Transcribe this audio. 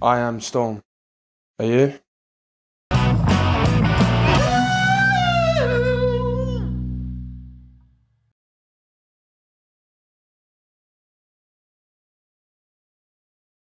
I am Storm. Are you?